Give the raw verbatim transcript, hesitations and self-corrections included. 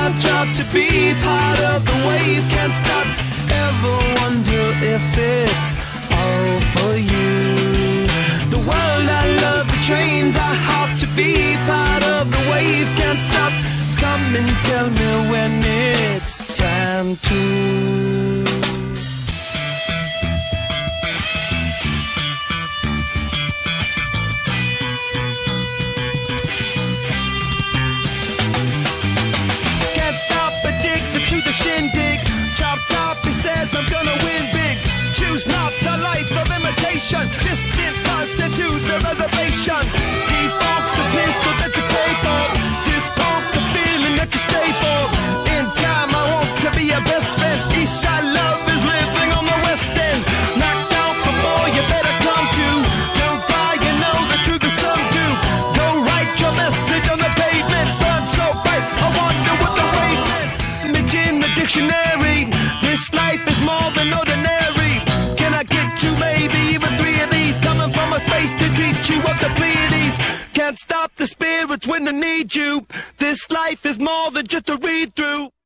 that job to be part of the wave. Can't stop, ever wonder if it's all for you. The world I love, the trains I hop, to be part of the wave. Can't stop, come and tell me when it's time to. Not a life of imitation, distant us into the reservation. Default the pistol that you pay for, despite the feeling that you stay for. In time I want to be your best friend. Eastside love is living on the west end. Knocked out before you better come to. Don't die, you know the truth is some do. Go write your message on the pavement. Run so bright, I wonder what the wave meant. Image in the dictionary, this life is more than ordinary. Space to teach you of the Pleiades. Can't stop the spirits when they need you. This life is more than just a read-through.